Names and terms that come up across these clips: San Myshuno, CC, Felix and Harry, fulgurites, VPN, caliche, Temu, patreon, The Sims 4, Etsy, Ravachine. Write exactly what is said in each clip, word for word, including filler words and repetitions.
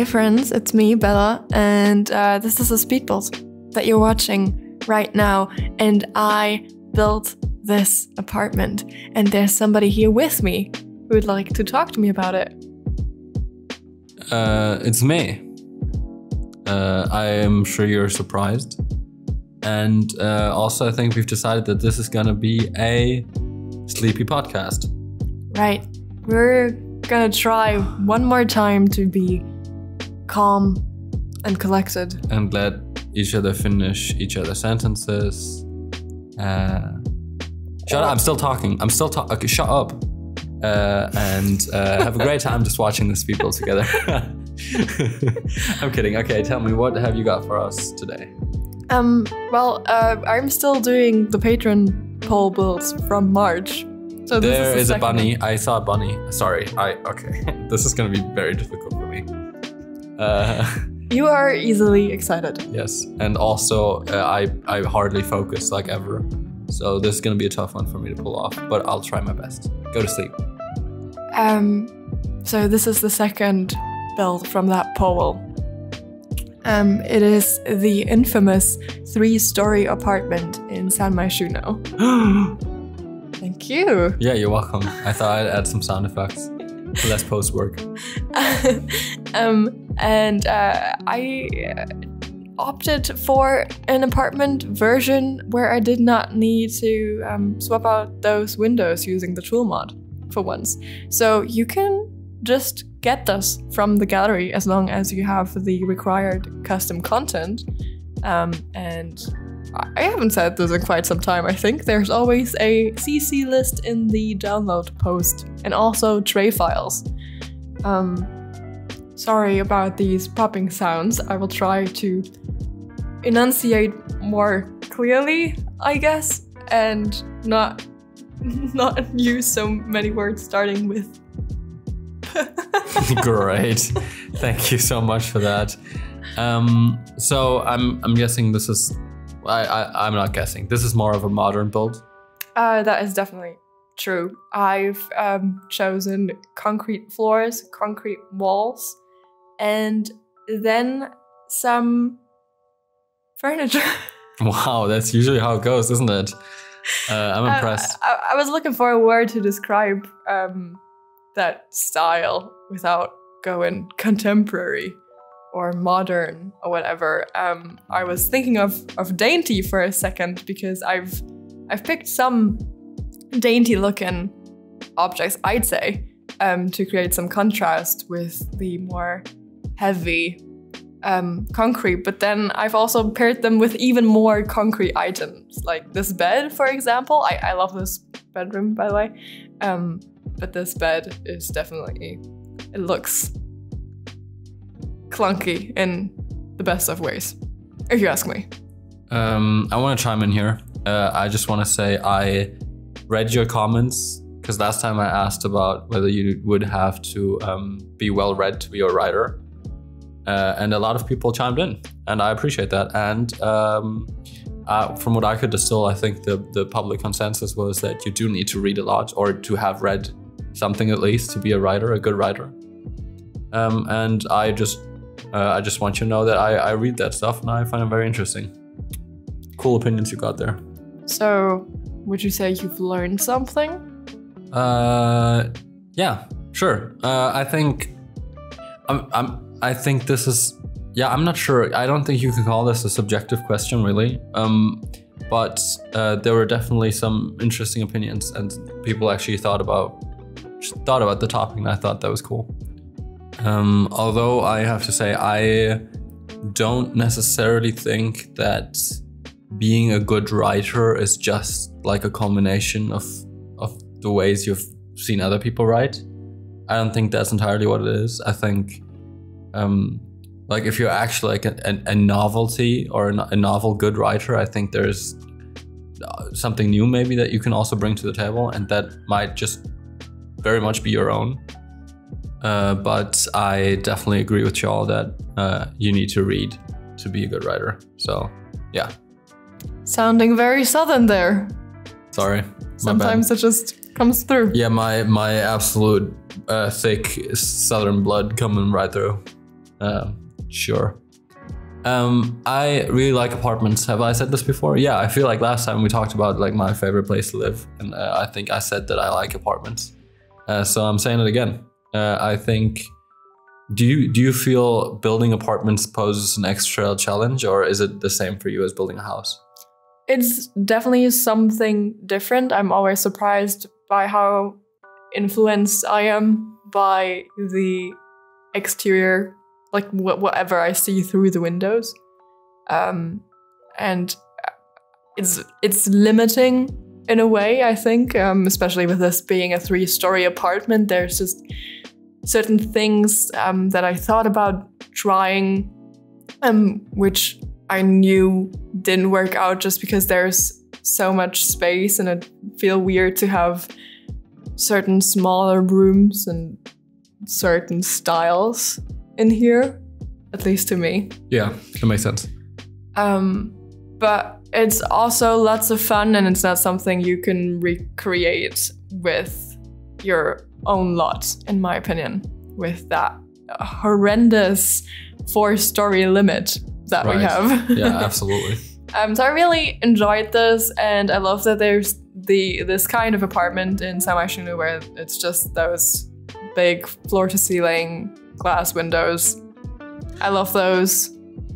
Hey friends, it's me, Bella, and uh, this is the speedbuild that you're watching right now, and I built this apartment, and there's somebody here with me who would like to talk to me about it. Uh, it's me. Uh, I am sure you're surprised. And uh, also, I think we've decided that this is gonna be a sleepy podcast. Right. We're gonna try one more time to be calm and collected. And let each other finish each other's sentences. Uh, shut up, I'm still talking. I'm still talking. Okay, shut up. Uh, and uh, have a great time just watching this people together. I'm kidding. Okay, tell me, what have you got for us today? Um, well, uh, I'm still doing the Patreon poll builds from March. So this there is, the is a bunny. One. I saw a bunny. Sorry. I okay. This is going to be very difficult for me. Uh, you are easily excited. Yes, and also uh, I I hardly focus like ever, so this is going to be a tough one for me to pull off. But I'll try my best. Go to sleep. Um, so this is the second build from that poll. Um, it is the infamous three-story apartment in San Myshuno. Thank you. Yeah, you're welcome. I thought I'd add some sound effects. Less post work. um, and uh, I opted for an apartment version where I did not need to um, swap out those windows using the tool mod for once. So you can just get this from the gallery as long as you have the required custom content. Um, and I haven't said this in quite some time, I think. There's always a C C list in the download post and also tray files. Um, sorry about these popping sounds. I will try to enunciate more clearly, I guess, and not, not use so many words starting with Great, thank you so much for that. Um, so I'm I'm guessing this is I, I I'm not guessing this is more of a modern build. Uh, that is definitely true. I've um, chosen concrete floors, concrete walls, and then some furniture. Wow, that's usually how it goes, isn't it? Uh, I'm impressed. I, I, I was looking for a word to describe. Um, that style without going contemporary or modern or whatever. Um, I was thinking of, of dainty for a second because I've I've picked some dainty looking objects, I'd say, um, to create some contrast with the more heavy um, concrete, but then I've also paired them with even more concrete items, like this bed, for example. I, I love this bedroom, by the way. Um, But this bed is definitely, it looks clunky in the best of ways, if you ask me. Um, I want to chime in here. Uh, I just want to say I read your comments, because last time I asked about whether you would have to um, be well read to be a writer. Uh, and a lot of people chimed in, and I appreciate that. And um, Uh, from what I could distill, I think the, the public consensus was that you do need to read a lot or to have read something at least to be a writer, a good writer. Um, and I just uh, I just want you to know that I, I read that stuff and I find it very interesting. Cool opinions you got there. So, would you say you've learned something? Uh, yeah, sure. Uh, I think I'm, I'm, I think this is... Yeah, I'm not sure. I don't think you can call this a subjective question, really. Um, but uh, there were definitely some interesting opinions, and people actually thought about thought about the topic, and I thought that was cool. Um, although I have to say, I don't necessarily think that being a good writer is just like a combination of of the ways you've seen other people write. I don't think that's entirely what it is. I think. Um, Like if you're actually like a, a, a novelty or a, a novel good writer, I think there's something new maybe that you can also bring to the table, and that might just very much be your own. Uh, but I definitely agree with y'all that uh, you need to read to be a good writer. So yeah. Sounding very southern there. Sorry. Sometimes it just comes through. Yeah, my, my absolute uh, thick southern blood coming right through. Um, sure. Um, I really like apartments. Have I said this before? Yeah, I feel like last time we talked about like my favorite place to live, and uh, I think I said that I like apartments. Uh, so I'm saying it again. Uh, I think. Do you do you feel building apartments poses an extra challenge, or is it the same for you as building a house? It's definitely something different. I'm always surprised by how influenced I am by the exterior, like wh whatever I see through the windows, um, and it's it's limiting in a way. I think, um, especially with this being a three-story apartment, there's just certain things um, that I thought about trying, um, which I knew didn't work out just because there's so much space, and it feels weird to have certain smaller rooms and certain styles in here, at least to me. Yeah, that makes sense. Um, but it's also lots of fun, and it's not something you can recreate with your own lot, in my opinion, with that horrendous four-story limit that right. we have. Yeah, absolutely. Um, so I really enjoyed this, and I love that there's the this kind of apartment in San Myshuno where it's just those big floor-to-ceiling glass windows. I love those.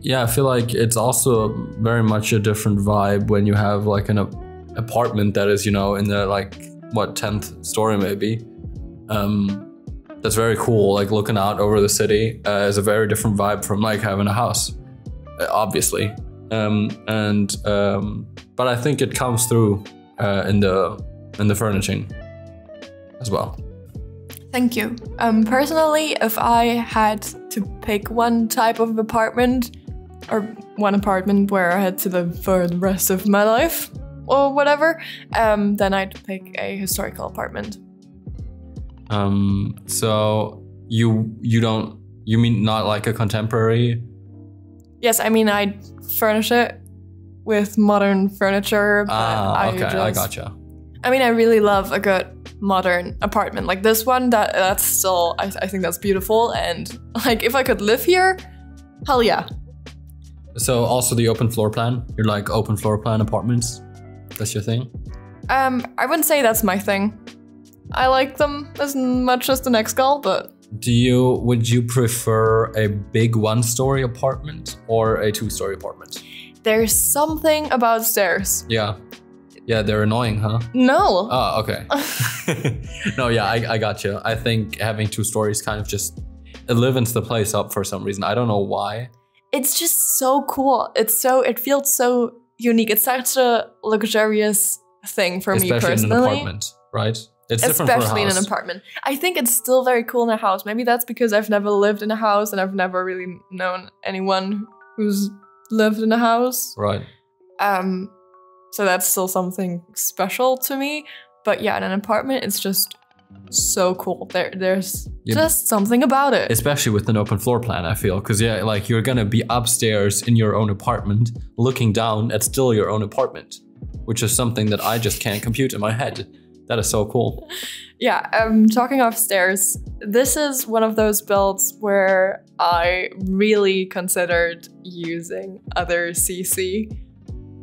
Yeah, I feel like it's also very much a different vibe when you have like an apartment that is, you know, in the like what tenth story maybe. Um, that's very cool, like looking out over the city uh, is a very different vibe from like having a house, obviously. Um, and um, but I think it comes through uh, in the in the furnishing as well. Thank you. Um, personally, if I had to pick one type of apartment or one apartment where I had to live for the rest of my life or whatever, um, then I'd pick a historical apartment. Um, so you, you don't, you mean not like a contemporary? Yes, I mean, I'd furnish it with modern furniture. But ah, I okay, just, I gotcha. I mean, I really love a good modern apartment like this one. That that's still, I, I think that's beautiful. And like, if I could live here, hell yeah. So also the open floor plan, you're like open floor plan apartments. That's your thing? Um, I wouldn't say that's my thing. I like them as much as the next girl, but... Do you, would you prefer a big one-story apartment or a two-story apartment? There's something about stairs. Yeah. Yeah, they're annoying, huh? No. Oh, okay. No, yeah, I, I got you. I think having two stories kind of just... It livens the place up for some reason. I don't know why. It's just so cool. It's so... It feels so unique. It's such a luxurious thing for Especially me personally. Especially in an apartment, right? It's Especially in an apartment. I think it's still very cool in a house. Maybe that's because I've never lived in a house and I've never really known anyone who's lived in a house. Right. Um, so that's still something special to me. But yeah, in an apartment, it's just so cool. There, There's yeah. just something about it. Especially with an open floor plan, I feel. Because yeah, like you're going to be upstairs in your own apartment, looking down at still your own apartment, which is something that I just can't compute in my head. That is so cool. Yeah, um, talking upstairs, this is one of those builds where I really considered using other C C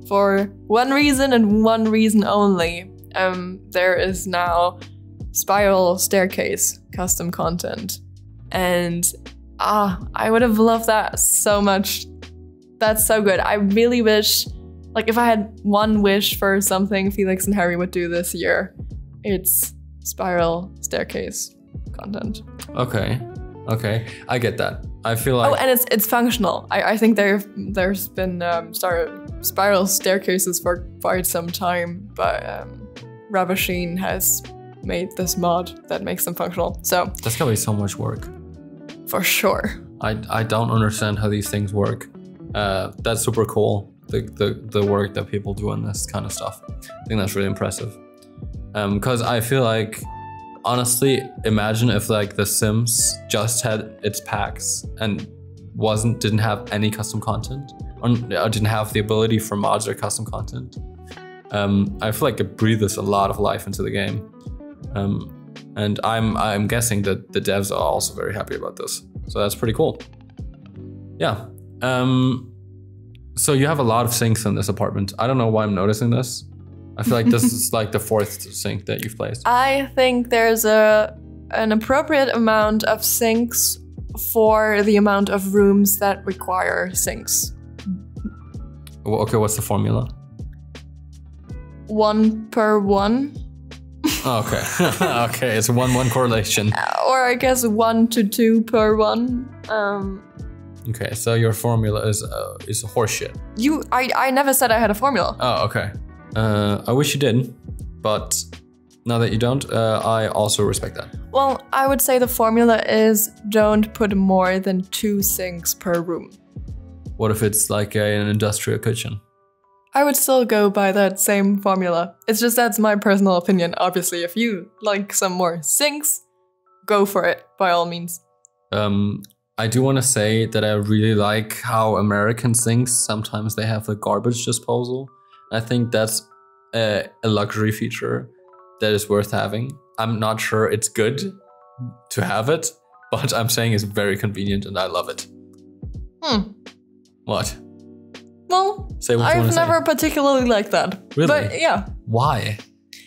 for one reason and one reason only. Um, there is now spiral staircase custom content. And ah, I would have loved that so much. That's so good. I really wish, like if I had one wish for something Felix and Harry would do this year, it's spiral staircase content. Okay, okay, I get that. I feel like oh, and it's it's functional. I I think there there's been um, star, spiral staircases for quite some time, but um, Ravachine has made this mod that makes them functional. So that's gonna be so much work. For sure. I I don't understand how these things work. Uh, that's super cool. The the the work that people do on this kind of stuff. I think that's really impressive. Because um, I feel like, honestly, imagine if like The Sims just had its packs and wasn't didn't have any custom content, or, or didn't have the ability for mods or custom content. Um, I feel like it breathes a lot of life into the game, um, and I'm I'm guessing that the devs are also very happy about this. So that's pretty cool. yeah. Um, so you have a lot of sinks in this apartment. I don't know why I'm noticing this. I feel like this is like the fourth sink that you've placed. I think there's a an appropriate amount of sinks for the amount of rooms that require sinks. Well, okay, what's the formula? One per one. Okay, okay, it's one one correlation. Uh, or I guess one to two per one. Um, okay, so your formula is uh, is horseshit. You, I, I never said I had a formula. Oh, okay. Uh, I wish you did, but now that you don't, uh, I also respect that. Well, I would say the formula is don't put more than two sinks per room. What if it's like a, an industrial kitchen? I would still go by that same formula. It's just that's my personal opinion. Obviously, if you like some more sinks, go for it, by all means. Um, I do want to say that I really like how American sinks, sometimes they have the garbage disposal. I think that's a, a luxury feature that is worth having. I'm not sure it's good to have it, but I'm saying it's very convenient and I love it. Hmm. What? Well, say what I've never say. particularly liked that. Really? But yeah. Why?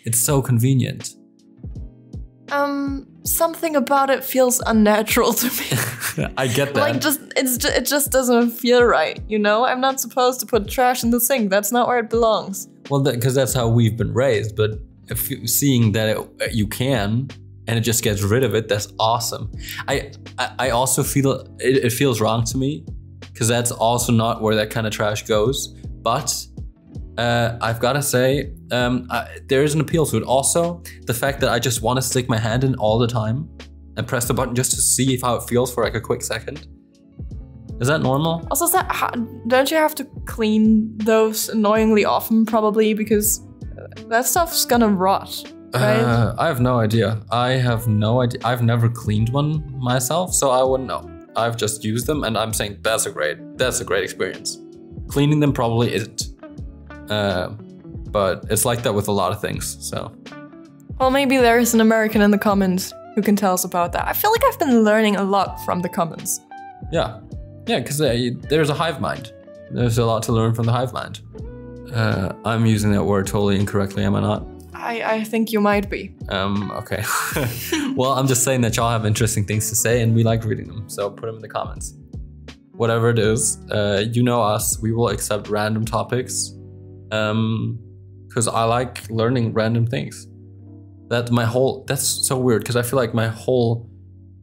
It's so convenient. Um, something about it feels unnatural to me. I get that. Like just it's just, it just doesn't feel right, you know? I'm not supposed to put trash in the sink. That's not where it belongs. Well, because that, that's how we've been raised, but if you, seeing that it, you can and it just gets rid of it, that's awesome. I I, I also feel it, it feels wrong to me. Because that's also not where that kind of trash goes. But uh, I've got to say, um, I, there is an appeal to it. Also, the fact that I just want to stick my hand in all the time and press the button just to see how it feels for like a quick second. Is that normal? Also, is that, don't you have to clean those annoyingly often probably? Because that stuff's gonna rot, right? Uh, I have no idea. I have no idea. I've never cleaned one myself, so I wouldn't know. I've just used them and I'm saying that's a great, that's a great experience. Cleaning them probably isn't. Uh, but it's like that with a lot of things, so. Well, maybe there is an American in the comments who can tell us about that. I feel like I've been learning a lot from the comments. Yeah, yeah, because uh, there's a hive mind. There's a lot to learn from the hive mind. Uh, I'm using that word totally incorrectly, am I not? I, I think you might be. Um, okay. Well, I'm just saying that y'all have interesting things to say and we like reading them, so put them in the comments. Whatever it is, uh, you know us, we will accept random topics. Um, because I like learning random things. That my whole, that's so weird, because I feel like my whole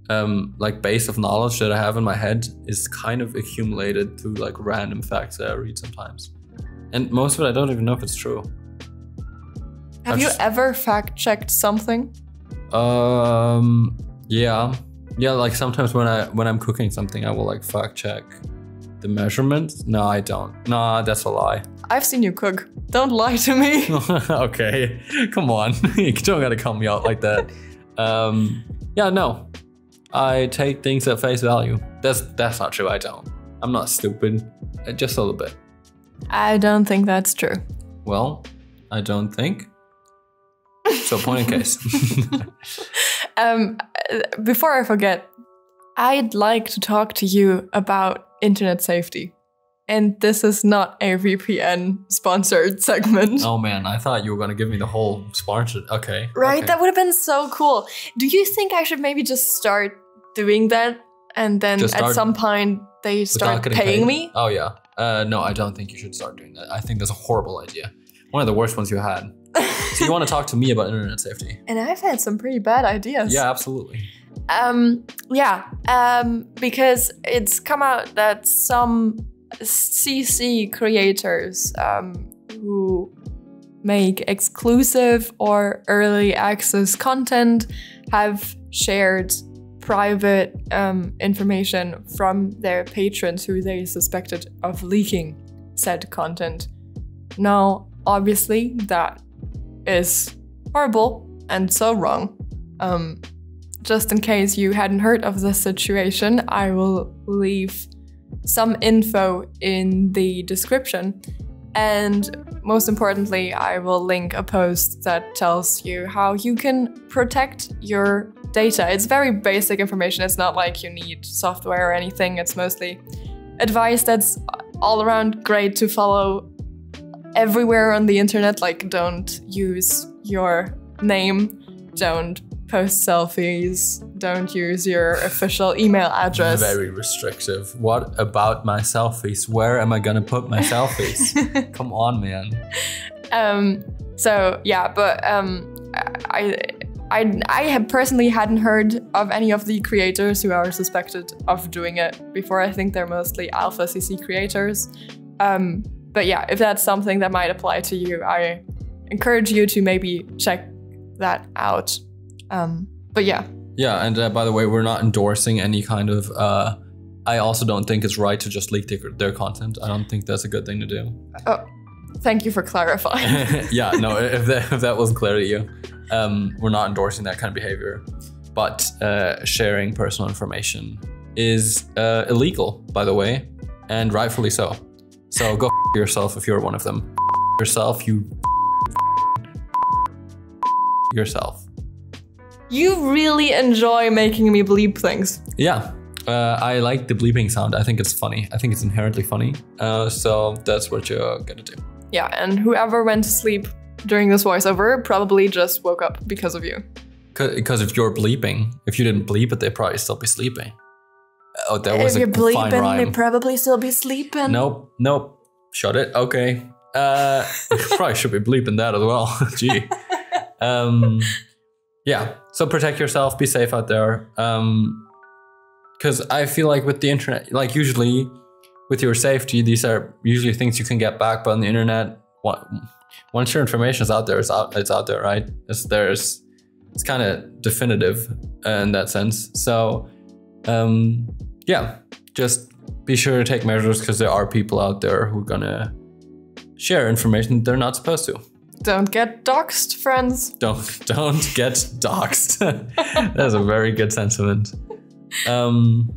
um, like base of knowledge that I have in my head is kind of accumulated through like random facts that I read sometimes. And most of it, I don't even know if it's true. Have you ever fact-checked something? Um, yeah. Yeah, like sometimes when, I, when I'm cooking something, I will like fact-check the measurements. No, I don't. Nah, that's a lie. I've seen you cook. Don't lie to me. Okay, come on. You don't gotta call me out like that. um, yeah, no. I take things at face value. That's, that's not true, I don't. I'm not stupid, just a little bit. I don't think that's true. Well, I don't think. So point in case. um, before I forget, I'd like to talk to you about internet safety. And this is not a V P N sponsored segment. Oh man, I thought you were going to give me the whole sponsored. Okay. Right? Okay. That would have been so cool. Do you think I should maybe just start doing that? And then at some point they start paying paid. me? Oh yeah. Uh, no, I don't think you should start doing that. I think that's a horrible idea. One of the worst ones you had. So you want to talk to me about internet safety? And I've had some pretty bad ideas. Yeah, absolutely. Um, yeah, um, because it's come out that some C C creators um, who make exclusive or early access content have shared private um, information from their patrons who they suspected of leaking said content. Now, obviously, that is horrible and so wrong. Um, just in case you hadn't heard of this situation, I will leave some info in the description. And most importantly, I will link a post that tells you how you can protect your data. It's very basic information. It's not like you need software or anything. It's mostly advice that's all around great to follow everywhere on the internet, like don't use your name, don't post selfies, don't use your official email address. Very restrictive. What about my selfies? Where am I gonna put my selfies? Come on, man. Um, so yeah, but um, I, I, I have personally hadn't heard of any of the creators who are suspected of doing it before. I think they're mostly alpha C C creators. Um, but yeah, if that's something that might apply to you, I encourage you to maybe check that out. Um, but yeah. Yeah, and uh, by the way, we're not endorsing any kind of, uh, I also don't think it's right to just leak their, their content. I don't think that's a good thing to do. Oh, thank you for clarifying. Yeah, no, if that, if that wasn't clear to you, um, we're not endorsing that kind of behavior. But uh, sharing personal information is uh, illegal, by the way, and rightfully so. So go f yourself if you're one of them. F yourself, you f yourself. You really enjoy making me bleep things. Yeah, uh, I like the bleeping sound. I think it's funny. I think it's inherently funny. Uh, so that's what you're gonna do. Yeah, and whoever went to sleep during this voiceover probably just woke up because of you. Because if you're bleeping, if you didn't bleep it, they'd probably still be sleeping. Oh, that was a fine rhyme. If you're bleeping, they'd probably still be sleeping. Nope, nope. Shut it. Okay. Uh, probably should be bleeping that as well. Gee. Um... Yeah, so protect yourself, be safe out there. Um, Cause I feel like with the internet, like usually with your safety, these are usually things you can get back, but on the internet, what, once your information is out there, it's out, it's out there, right? It's, there's, it's kind of definitive uh, in that sense. So um, yeah, just be sure to take measures cause there are people out there who are gonna share information they're not supposed to. Don't get doxed, friends. Don't don't get doxed. That's a very good sentiment. Um,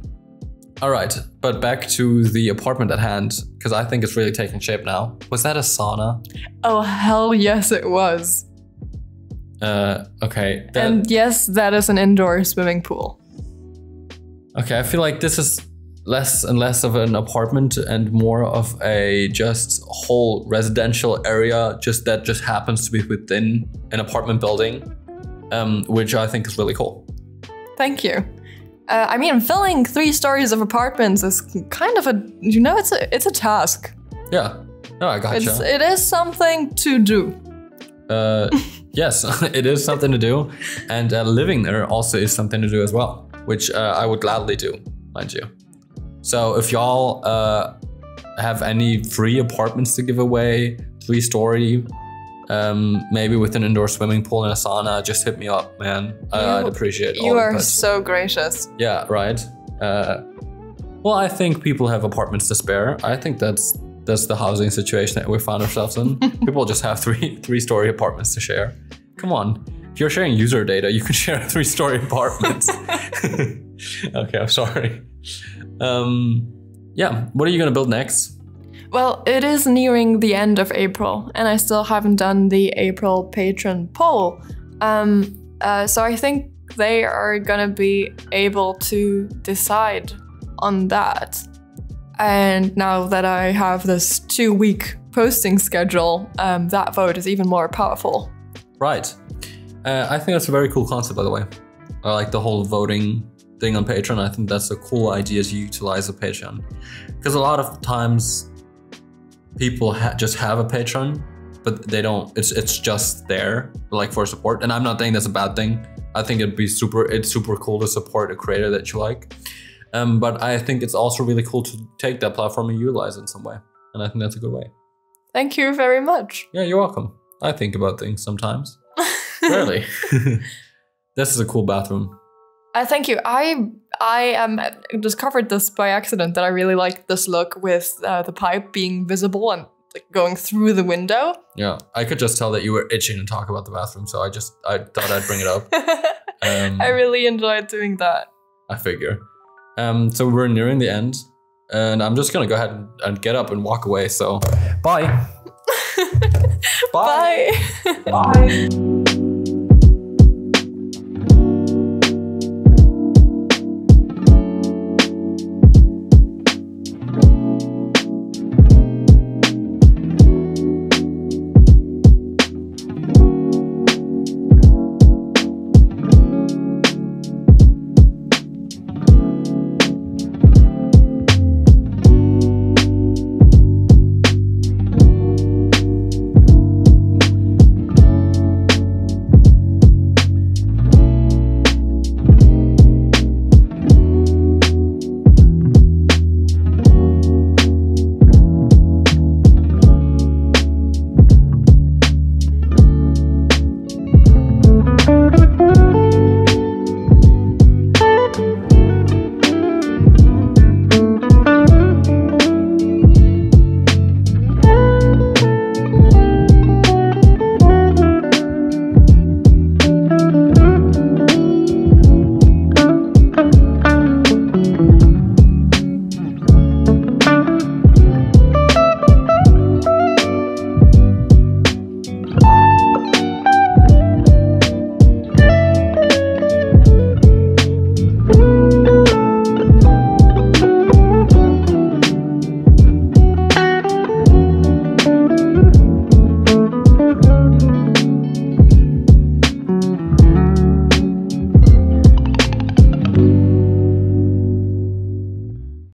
all right, but back to the apartment at hand, because I think it's really taking shape now. Was that a sauna? Oh, hell yes, it was. Uh, okay. That... And yes, that is an indoor swimming pool. Okay, I feel like this is less and less of an apartment and more of a just whole residential area just that just happens to be within an apartment building, um, which I think is really cool. Thank you. Uh, I mean, filling three stories of apartments is kind of a, you know, it's a, it's a task. Yeah, no, I gotcha. It's, it is something to do. Uh, yes, it is something to do. And uh, living there also is something to do as well, which uh, I would gladly do, mind you. So if y'all uh, have any free apartments to give away, three-story, um, maybe with an indoor swimming pool and a sauna, just hit me up, man. Uh, you, I'd appreciate it. You all are so gracious. Yeah, right. Uh, well, I think people have apartments to spare. I think that's that's the housing situation that we find ourselves in. People just have three three-story apartments to share. Come on. If you're sharing user data, you can share a three-story apartment. Okay, I'm sorry. Um, yeah, what are you gonna build next? Well, it is nearing the end of April, and I still haven't done the April patron poll. Um, uh, so I think they are gonna be able to decide on that. And now that I have this two-week posting schedule, um, that vote is even more powerful. Right. Uh, I think that's a very cool concept, by the way. I like the whole voting thing on Patreon. I think that's a cool idea to utilize a Patreon, because a lot of times people ha just have a Patreon, but they don't. It's it's just there like for support. And I'm not saying that's a bad thing. I think it'd be super. It's super cool to support a creator that you like. Um, but I think it's also really cool to take that platform and utilize it in some way. And I think that's a good way. Thank you very much. Yeah, you're welcome. I think about things sometimes. Really. This is a cool bathroom. Uh, thank you. I I um, discovered this by accident, that I really liked this look with uh, the pipe being visible and like, going through the window. Yeah, I could just tell that you were itching to talk about the bathroom, so I just I thought I'd bring it up. um, I really enjoyed doing that. I figure. Um, so we're nearing the end, and I'm just gonna go ahead and, and get up and walk away. So, bye. Bye. Bye. Bye.